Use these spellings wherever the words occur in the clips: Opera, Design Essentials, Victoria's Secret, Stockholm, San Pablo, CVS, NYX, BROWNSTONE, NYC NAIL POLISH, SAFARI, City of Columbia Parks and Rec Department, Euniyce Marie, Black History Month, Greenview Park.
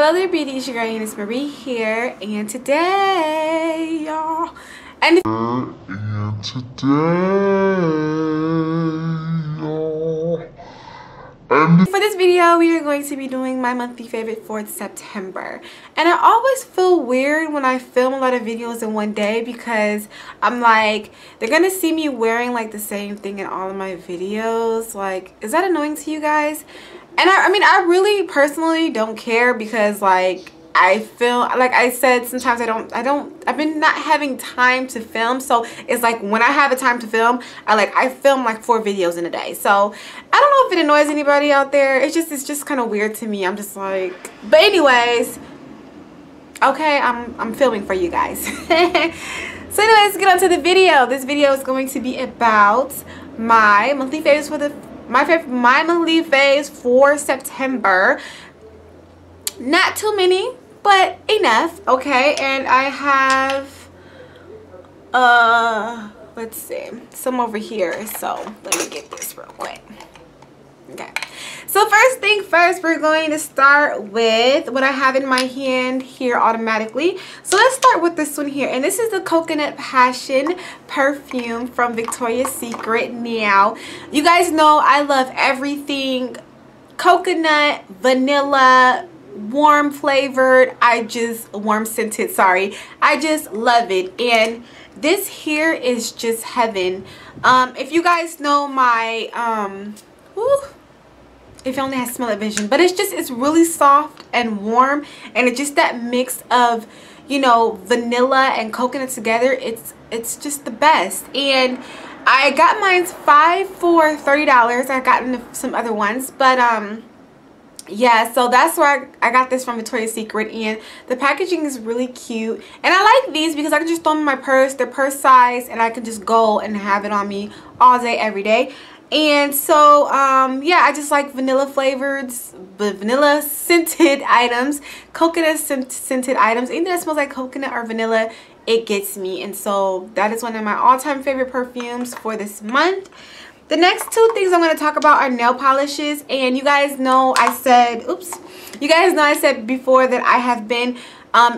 Hello there beauty, it's your girl Euniyce Marie here, and today y'all and for this video we are going to be doing my monthly favorite for September. And I always feel weird when I film a lot of videos in one day because I'm like, they're gonna see me wearing like the same thing in all of my videos. Like, is that annoying to you guys? And I really personally don't care because like I feel like I said, sometimes I've been not having time to film, so it's like when I have a time to film, I film like 4 videos in a day. So I don't know if it annoys anybody out there. It's just kind of weird to me. I'm just like, but anyways, okay, I'm filming for you guys. So anyways, get on to the video. This video is going to be about my monthly favorites for my monthly faves for September. Not too many, but enough, okay? And I have, let's see, some over here. So let me get this real quick. Okay. So first thing first, we're going to start with what I have in my hand here automatically. So let's start with this one here. And this is the Coconut Passion Perfume from Victoria's Secret NAIL. You guys know I love everything coconut, vanilla, warm flavored. Warm scented, sorry. I just love it. And this here is just heaven. If you guys know my, if you only had smell of vision, but it's really soft and warm, and it's just that mix of, you know, vanilla and coconut together. It's just the best. And I got mine 5 for $30. I've gotten some other ones, but yeah, so that's where I got this from Victoria's Secret, and the packaging is really cute. And I like these because I can just throw them in my purse. They're purse size, and I can just go and have it on me all day, every day. And so yeah, I just like vanilla flavored, vanilla scented items, coconut scented items. Anything that smells like coconut or vanilla, it gets me. And so that is one of my all-time favorite perfumes for this month. The next two things I'm going to talk about are nail polishes. And you guys know I said, you guys know I said before that I have been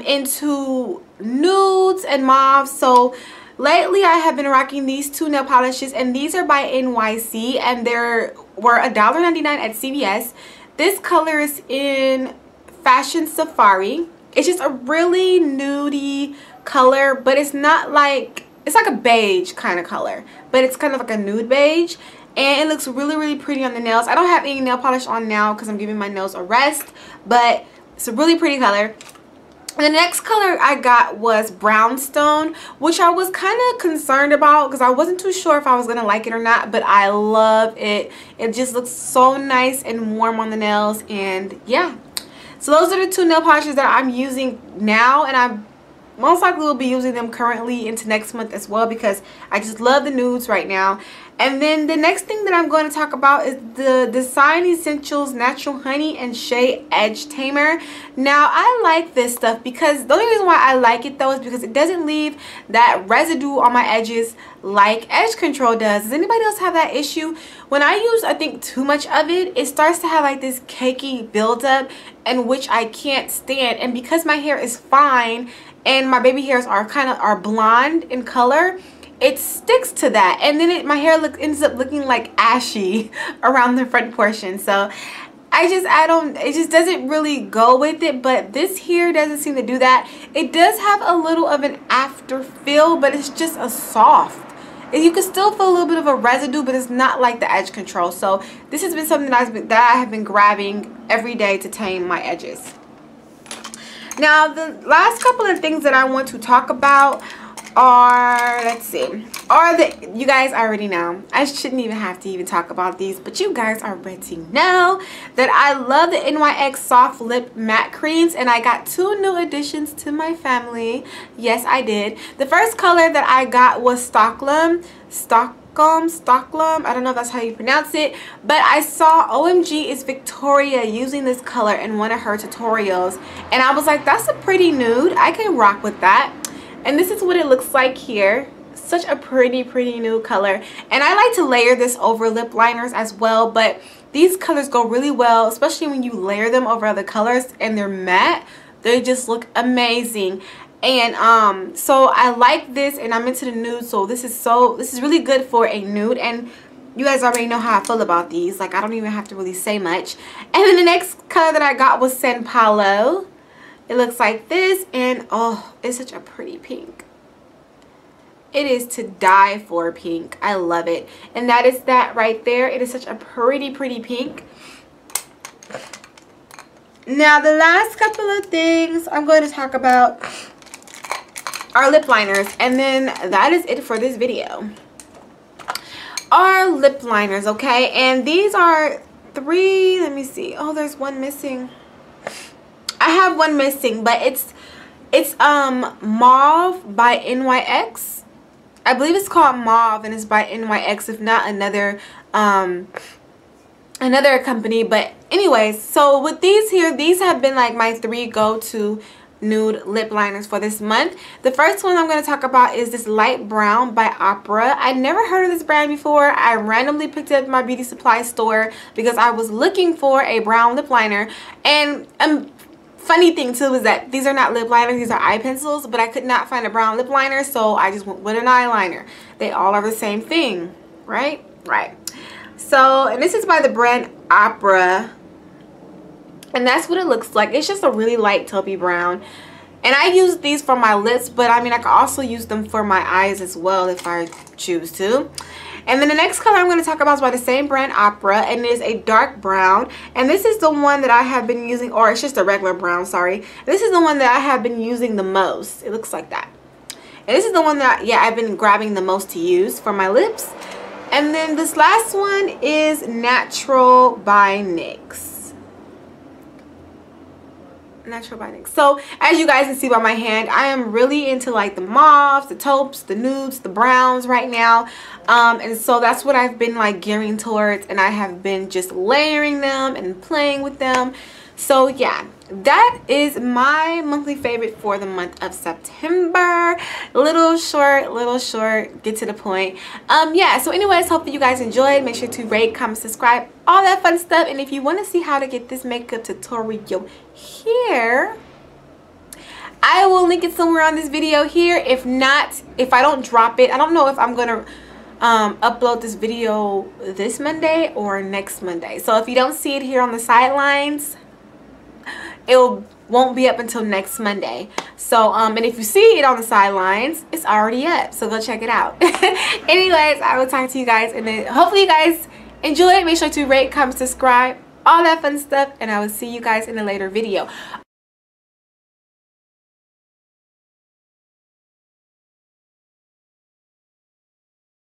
into nudes and mauves. So lately I have been rocking these 2 nail polishes, and these are by NYC, and they were $1.99 at CVS. This color is in Fashion Safari. It's just a really nudie color, but it's not like, it's like a beige kind of color, but it's kind of like a nude beige, and it looks really, really pretty on the nails. I don't have any nail polish on now because I'm giving my nails a rest, but it's a really pretty color. The next color I got was Brownstone, which I was kind of concerned about because I wasn't too sure if I was going to like it or not, but I love it. It just looks so nice and warm on the nails, and yeah. So those are the 2 nail polishes that I'm using now, and I most likely will be using them currently into next month as well because I just love the nudes right now. And then the next thing that I'm going to talk about is the Design Essentials Natural Honey and Shea Edge Tamer. Now, I like this stuff because the only reason why I like it though is because it doesn't leave that residue on my edges like edge control does. Does anybody else have that issue? When I use, I think, too much of it, it starts to have like this cakey buildup, and which I can't stand. And because my hair is fine and my baby hairs are blonde in color, it sticks to that, and then my hair ends up looking like ashy around the front portion. So it just doesn't really go with it, but this here doesn't seem to do that. It does have a little of an after feel, but it's just a soft, and you can still feel a little bit of a residue, but it's not like the edge control. So this has been something that I have been grabbing every day to tame my edges. Now, the last couple of things that I want to talk about are, you guys already know. I shouldn't even have to talk about these, but you guys already know that I love the NYX Soft Lip Matte Creams, and I got 2 new additions to my family. Yes, I did. The first color that I got was Stockholm. I don't know if that's how you pronounce it, but I saw OMG is Victoria using this color in one of her tutorials, and I was like, that's a pretty nude, I can rock with that. And this is what it looks like here. Such a pretty nude color, and I like to layer this over lip liners as well, but These colors go really well, especially when you layer them over other colors and they're matte. They just look amazing. And so I like this, and I'm into the nude, so this is really good for a nude. And you guys already know how I feel about these. Like, I don't even have to really say much. And then the next color that I got was San Pablo. It looks like this, and oh, it's such a pretty pink. It is to die for pink. I love it. And that is that right there. It is such a pretty, pretty pink. Now, the last couple of things I'm going to talk about are lip liners. And then that is it for this video. Our lip liners, okay? And these are three. Let me see. Oh, there's one missing. I have one missing, but it's Mauve by NYX. I believe it's called Mauve, and it's by NYX, if not another another company. But anyways, so with these here, these have been like my three go-to nude lip liners for this month. The first one I'm going to talk about is this light brown by Opera. I never heard of this brand before. I randomly picked it up at my beauty supply store because I was looking for a brown lip liner. And funny thing too is that these are not lip liners, these are eye pencils, but I could not find a brown lip liner, so I just went with an eyeliner. They all are the same thing, right? Right. So, and this is by the brand Opera, and that's what it looks like. It's just a really light taupey brown, and I use these for my lips, but I mean I could also use them for my eyes as well if I choose to. And then the next color I'm going to talk about is by the same brand Opera, and it is a dark brown. And this is the one that I have been using, or it's just a regular brown, sorry. This is the one that I have been using the most. It looks like that. And this is the one that, yeah, I've been grabbing the most to use for my lips. And then this last one is Natural by NYX. Natural by NYX. So, as you guys can see by my hand, I am really into like the mauves, the taupes, the nudes, the browns right now. And so that's what I've been like gearing towards, and I have been just layering them and playing with them. So yeah, that is my monthly favorite for the month of September. Little short, get to the point. Yeah, so anyways, hopefully you guys enjoyed. Make sure to rate, comment, subscribe, all that fun stuff. And if you want to see how to get this makeup tutorial here, I will link it somewhere on this video here. If not, if I don't drop it, I don't know if I'm going to upload this video this Monday or next Monday. So if you don't see it here on the sidelines, it won't be up until next Monday. So, and if you see it on the sidelines, it's already up. So go check it out. Anyways, I will talk to you guys, and then hopefully you guys enjoy it. Make sure to rate, comment, subscribe, all that fun stuff. And I will see you guys in a later video.